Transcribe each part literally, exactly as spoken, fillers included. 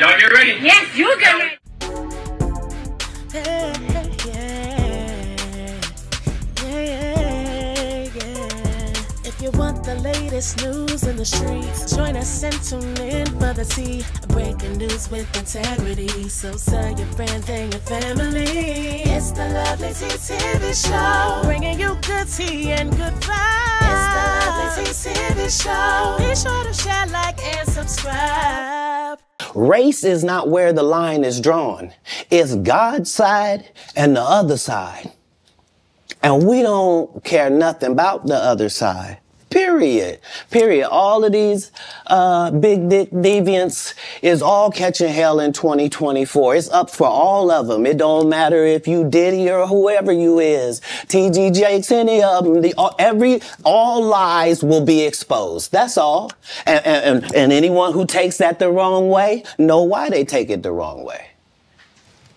Y'all get ready? Yes, you get ready. If you want the latest news in the streets, join us and tune in for the tea. Breaking news with integrity. So tell your friends and your family. It's the Lovelyti T V Show, bringing you good tea and good vibes. It's the Lovelyti T V Show. Be sure to share, like, and subscribe. Race is not where the line is drawn. It's God's side and the other side. And we don't care nothing about the other side. Period. Period. All of these uh, big dick deviants is all catching hell in twenty twenty-four. It's up for all of them. It don't matter if you Diddy or whoever you is, T G. Jakes, any of them. The, every all lies will be exposed. That's all. And, and, and anyone who takes that the wrong way, know why they take it the wrong way.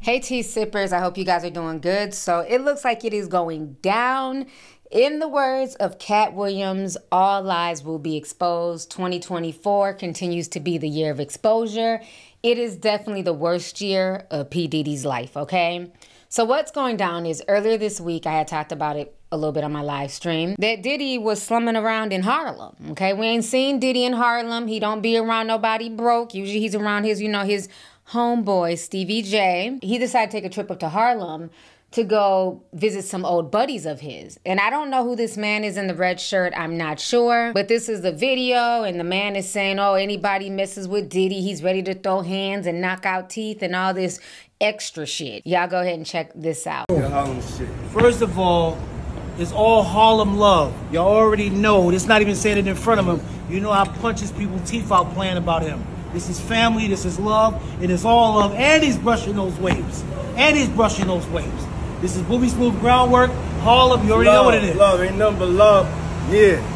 Hey tea sippers, I hope you guys are doing good. So it looks like it is going down. In the words of Katt Williams, all lies will be exposed. twenty twenty-four continues to be the year of exposure. It is definitely the worst year of P. Diddy's life, okay? So what's going down is earlier this week, I had talked about it a little bit on my live stream, that Diddy was slumming around in Harlem, okay? We ain't seen Diddy in Harlem. He don't be around nobody broke. Usually he's around his, you know, his homeboy, Stevie J. He decided to take a trip up to Harlem to go visit some old buddies of his. And I don't know who this man is in the red shirt, I'm not sure, but this is the video and the man is saying, oh, anybody messes with Diddy, he's ready to throw hands and knock out teeth and all this extra shit. Y'all go ahead and check this out. First of all, it's all Harlem love. Y'all already know, it's not even saying it in front of him. You know I punch his people teeth out playing about him. This is family, this is love, it is all love, and he's brushing those waves. And he's brushing those waves. This is Booby Smoove groundwork, Harlem, you already love, know what it is. Love, ain't nothing but love, yeah.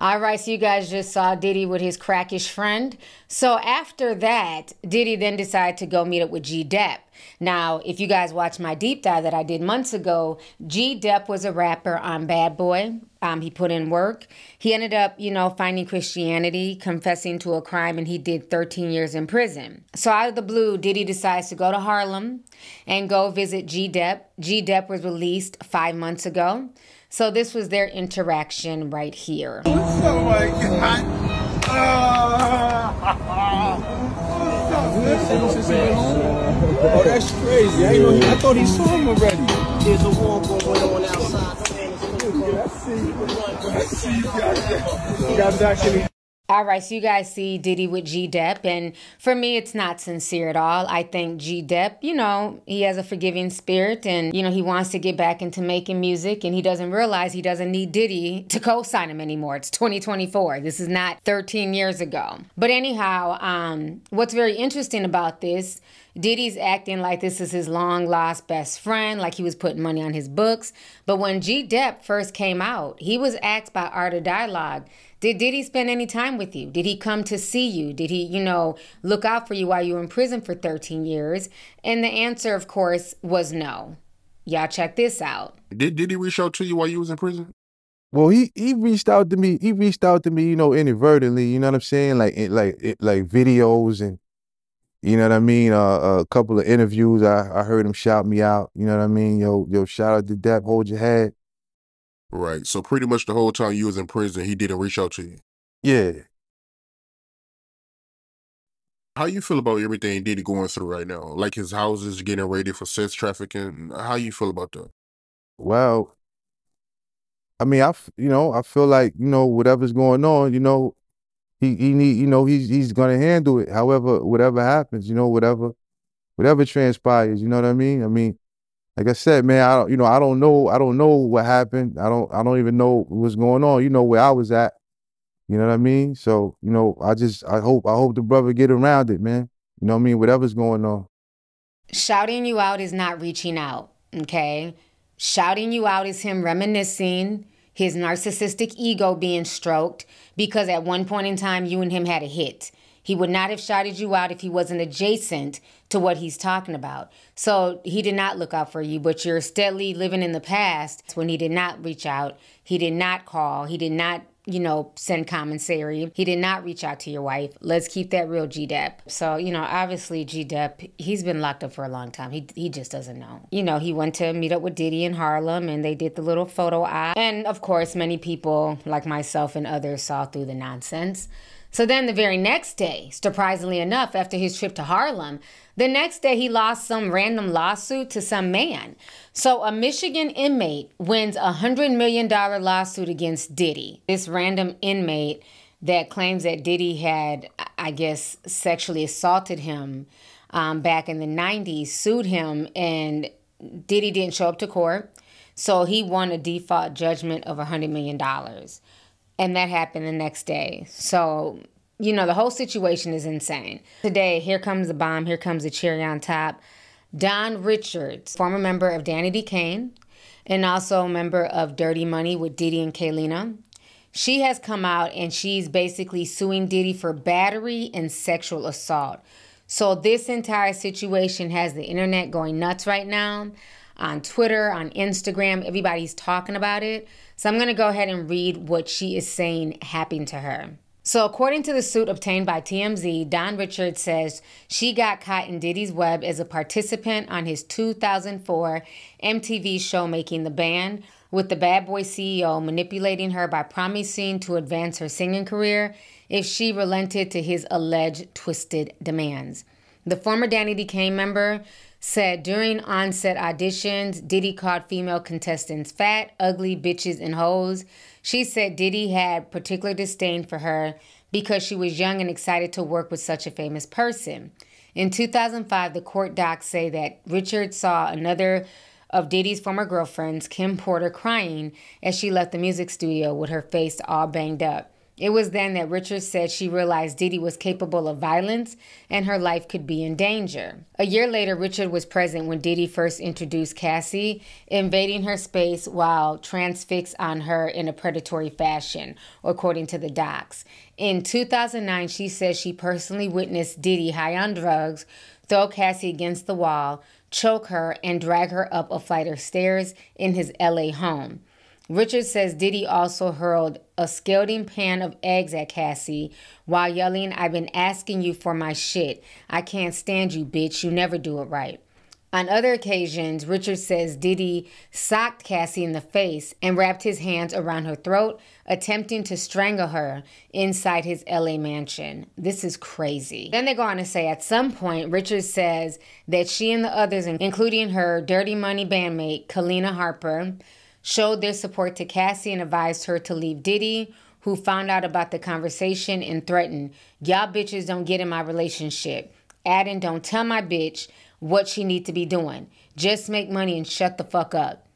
All right, so you guys just saw Diddy with his crackish friend. So after that, Diddy then decided to go meet up with G Depp. Now, if you guys watched my deep dive that I did months ago, G Depp was a rapper on Bad Boy. Um, he put in work. He ended up, you know, finding Christianity, confessing to a crime, and he did thirteen years in prison. So out of the blue, Diddy decides to go to Harlem and go visit G Depp. G Depp was released five months ago. So this was their interaction right here. Oh my God. Uh, oh, that's crazy. I, know he, I thought he saw him already. There's a war going on outside. All right, so you guys see Diddy with G Depp, and for me, it's not sincere at all. I think G Depp, you know, he has a forgiving spirit, and, you know, he wants to get back into making music, and he doesn't realize he doesn't need Diddy to co-sign him anymore. It's twenty twenty-four. This is not thirteen years ago. But anyhow, um, what's very interesting about this, Diddy's acting like this is his long-lost best friend, like he was putting money on his books. But when G Depp first came out, he was asked by Art of Dialogue, did Diddy spend any time with you? Did he come to see you? Did he, you know, look out for you while you were in prison for thirteen years? And the answer, of course, was no. Y'all check this out. Did Diddy reach out to you while you was in prison? Well, he, he reached out to me. He reached out to me, you know, inadvertently, you know what I'm saying? Like, it, like, it, like videos and, you know what I mean? Uh, a couple of interviews, I, I heard him shout me out. You know what I mean? Yo, yo, shout out to Depp, hold your head. Right. So pretty much the whole time you was in prison, he didn't reach out to you? Yeah. How you feel about everything Diddy going through right now? Like his houses getting raided for sex trafficking? How you feel about that? Well, I mean, I, you know, I feel like, you know, whatever's going on, you know, He he need you know he's he's gonna handle it. However, whatever happens, you know, whatever, whatever transpires, you know what I mean. I mean, like I said, man, I don't you know I don't know I don't know what happened. I don't I don't even know what's going on. You know where I was at. You know what I mean. So you know I just I hope I hope the brother get around it, man. You know what I mean. Whatever's going on. Shouting you out is not reaching out. Okay, shouting you out is him reminiscing. His narcissistic ego being stroked because at one point in time, you and him had a hit. He would not have shouted you out if he wasn't adjacent to what he's talking about. So he did not look out for you, but you're steadily living in the past when he did not reach out. He did not call. He did not you know, send commentary. He did not reach out to your wife. Let's keep that real, G Depp. So, you know, obviously G Depp, he's been locked up for a long time. He, he just doesn't know. You know, he went to meet up with Diddy in Harlem and they did the little photo op. And of course, many people like myself and others saw through the nonsense. So then the very next day, surprisingly enough, after his trip to Harlem, the next day he lost some random lawsuit to some man. So a Michigan inmate wins a one hundred million dollar lawsuit against Diddy. This random inmate that claims that Diddy had, I guess, sexually assaulted him um, back in the nineties, sued him, and Diddy didn't show up to court. So he won a default judgment of one hundred million dollars. And that happened the next day. So, you know, the whole situation is insane. Today, here comes the bomb, here comes the cherry on top. Dawn Richard, former member of Danity Kane, and also a member of Dirty Money with Diddy and Kalenna. She has come out and she's basically suing Diddy for battery and sexual assault. So this entire situation has the internet going nuts right now. On Twitter, on Instagram, everybody's talking about it. So I'm gonna go ahead and read what she is saying happened to her. So according to the suit obtained by T M Z, Dawn Richard says she got caught in Diddy's web as a participant on his two thousand four M T V show, Making the Band, with the Bad Boy C E O manipulating her by promising to advance her singing career if she relented to his alleged twisted demands. The former Danity Kane member said during on-set auditions, Diddy called female contestants fat, ugly, bitches, and hoes. She said Diddy had particular disdain for her because she was young and excited to work with such a famous person. In two thousand five, the court docs say that Richard saw another of Diddy's former girlfriends, Kim Porter, crying as she left the music studio with her face all banged up. It was then that Richard said she realized Diddy was capable of violence and her life could be in danger. A year later, Richard was present when Diddy first introduced Cassie, invading her space while transfixed on her in a predatory fashion, according to the docs. In two thousand nine, she says she personally witnessed Diddy, high on drugs, throw Cassie against the wall, choke her, and drag her up a flight of stairs in his L A home. Richard says Diddy also hurled a scalding pan of eggs at Cassie while yelling, "I've been asking you for my shit. I can't stand you, bitch. You never do it right." On other occasions, Richard says Diddy socked Cassie in the face and wrapped his hands around her throat, attempting to strangle her inside his L A mansion. This is crazy. Then they go on to say at some point, Richard says that she and the others, including her Dirty Money bandmate, Kalenna Harper, showed their support to Cassie and advised her to leave Diddy, who found out about the conversation and threatened, "Y'all bitches don't get in my relationship. Adding, don't tell my bitch what she need to be doing. Just make money and shut the fuck up.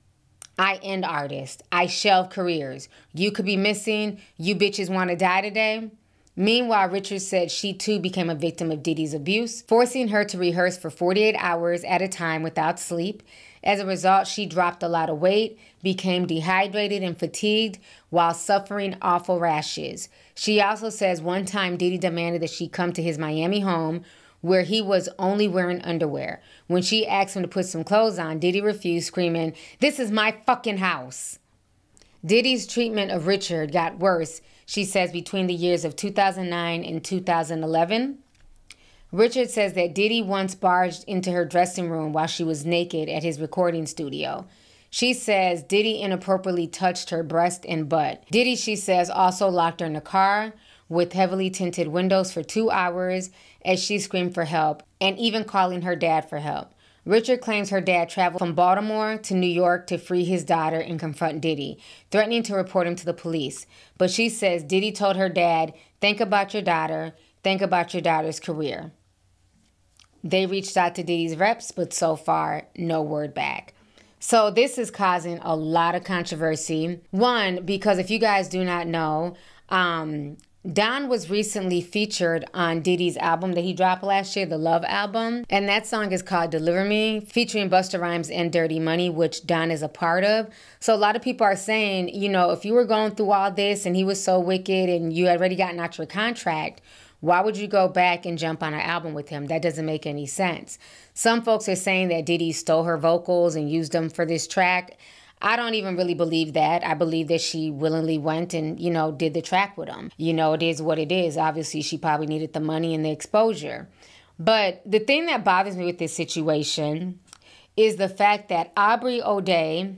I end artists. I shelve careers. You could be missing. You bitches want to die today." Meanwhile, Richard said she too became a victim of Diddy's abuse, forcing her to rehearse for forty-eight hours at a time without sleep. As a result, she dropped a lot of weight, became dehydrated and fatigued while suffering awful rashes. She also says one time Diddy demanded that she come to his Miami home where he was only wearing underwear. When she asked him to put some clothes on, Diddy refused, screaming, "This is my fucking house." Diddy's treatment of Richard got worse, she says, between the years of two thousand nine and two thousand eleven. Richard says that Diddy once barged into her dressing room while she was naked at his recording studio. She says Diddy inappropriately touched her breast and butt. Diddy, she says, also locked her in a car with heavily tinted windows for two hours as she screamed for help, and even calling her dad for help. Richard claims her dad traveled from Baltimore to New York to free his daughter and confront Diddy, threatening to report him to the police. But she says Diddy told her dad, "Think about your daughter, think about your daughter's career." They reached out to Diddy's reps, but so far, no word back. So this is causing a lot of controversy. One, because if you guys do not know, um, Dawn was recently featured on Diddy's album that he dropped last year, the Love Album. And that song is called Deliver Me, featuring Busta Rhymes and Dirty Money, which Dawn is a part of. So a lot of people are saying, you know, if you were going through all this and he was so wicked and you had already gotten out your contract, why would you go back and jump on an album with him? That doesn't make any sense. Some folks are saying that Diddy stole her vocals and used them for this track. I don't even really believe that. I believe that she willingly went and, you know, did the track with him. You know, it is what it is. Obviously, she probably needed the money and the exposure. But the thing that bothers me with this situation is the fact that Aubrey O'Day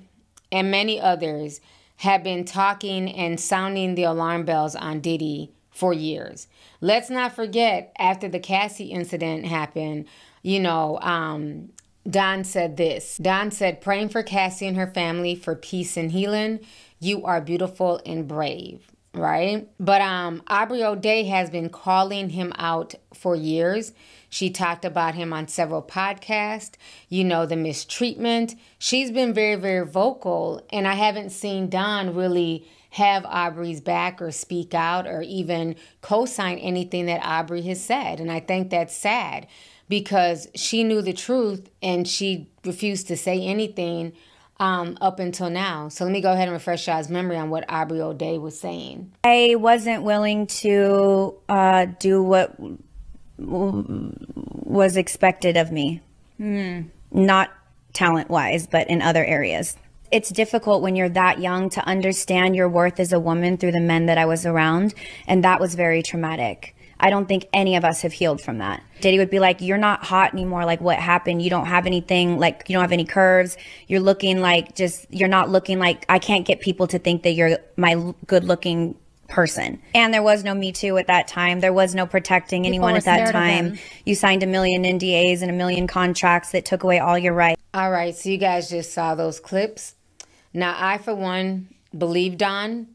and many others have been talking and sounding the alarm bells on Diddy for years. Let's not forget, after the Cassie incident happened, you know, um, Don said this. Don said, praying for Cassie and her family for peace and healing. You are beautiful and brave, right? But um, Aubrey O'Day has been calling him out for years. She talked about him on several podcasts, you know, the mistreatment. She's been very, very vocal, and I haven't seen Don really have Aubrey's back or speak out or even co-sign anything that Aubrey has said. And I think that's sad because she knew the truth and she refused to say anything um, up until now. So let me go ahead and refresh y'all's memory on what Aubrey O'Day was saying. I wasn't willing to uh, do what was expected of me, mm. not talent-wise, but in other areas. It's difficult when you're that young to understand your worth as a woman through the men that I was around, and that was very traumatic. I don't think any of us have healed from that. Diddy would be like, you're not hot anymore, like what happened? You don't have anything, like you don't have any curves. You're looking like just, you're not looking like, I can't get people to think that you're my good-looking person. And there was no Me Too at that time. There was no protecting people anyone at that time. You signed a million N D As and a million contracts that took away all your rights. All right, so you guys just saw those clips. Now, I, for one, believe Don.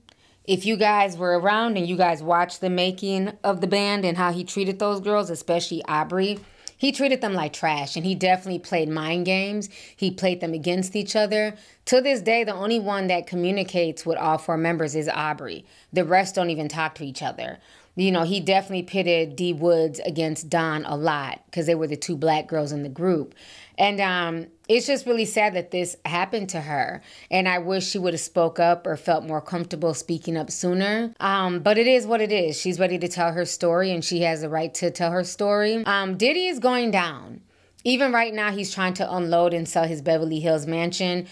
If you guys were around and you guys watched the making of the band and how he treated those girls, especially Aubrey, he treated them like trash, and he definitely played mind games. He played them against each other. To this day, the only one that communicates with all four members is Aubrey. The rest don't even talk to each other. You know, he definitely pitted Dee Woods against Don a lot because they were the two black girls in the group. And um, it's just really sad that this happened to her. And I wish she would have spoke up or felt more comfortable speaking up sooner. Um, but it is what it is. She's ready to tell her story, and she has the right to tell her story. Um, Diddy is going down. Even right now, he's trying to unload and sell his Beverly Hills mansion.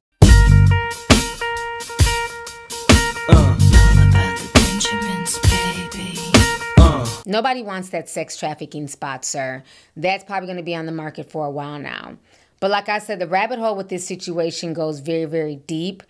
Nobody wants that sex trafficking spot, sir. That's probably going to be on the market for a while now. But like I said, the rabbit hole with this situation goes very, very deep.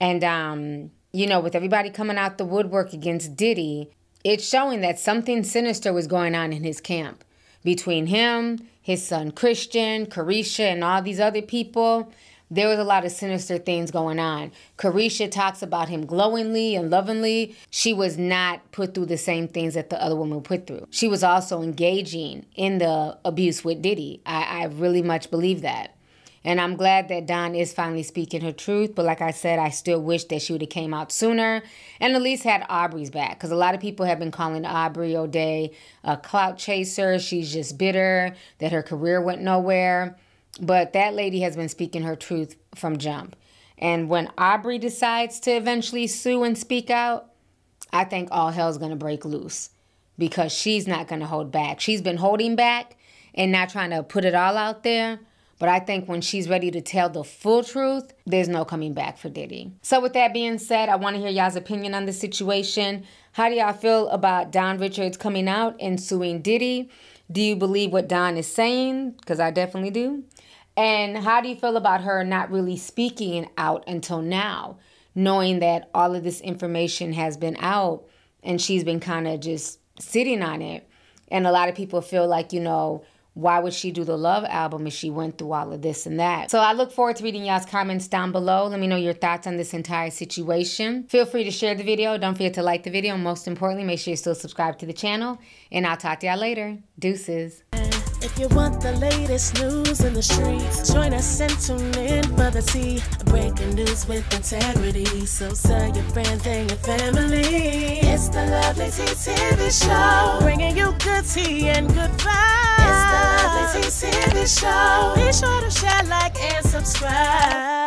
And, um, you know, with everybody coming out the woodwork against Diddy, it's showing that something sinister was going on in his camp. Between him, his son Christian, Carisha, and all these other people, there was a lot of sinister things going on. Karisha talks about him glowingly and lovingly. She was not put through the same things that the other woman put through. She was also engaging in the abuse with Diddy. I, I really much believe that. And I'm glad that Don is finally speaking her truth. But like I said, I still wish that she would have came out sooner and at least had Aubrey's back. Because a lot of people have been calling Aubrey O'Day a clout chaser. She's just bitter that her career went nowhere. But that lady has been speaking her truth from jump. And when Aubrey decides to eventually sue and speak out, I think all hell's going to break loose because she's not going to hold back. She's been holding back and not trying to put it all out there. But I think when she's ready to tell the full truth, there's no coming back for Diddy. So with that being said, I want to hear y'all's opinion on the situation. How do y'all feel about Dawn Richards coming out and suing Diddy? Do you believe what Don is saying? Because I definitely do. And how do you feel about her not really speaking out until now, knowing that all of this information has been out and she's been kind of just sitting on it? And a lot of people feel like, you know, why would she do the Love album if she went through all of this and that? So I look forward to reading y'all's comments down below. Let me know your thoughts on this entire situation. Feel free to share the video. Don't forget to like the video. And most importantly, make sure you're still subscribed to the channel. And I'll talk to y'all later. Deuces. If you want the latest news in the streets, join us and tune in for the tea. Breaking news with integrity. So tell your friends and your family. It's the Lovelyti T V Show, bringing you good tea and good vibes. It's the Lovelyti T V Show. Be sure to share, like, and subscribe.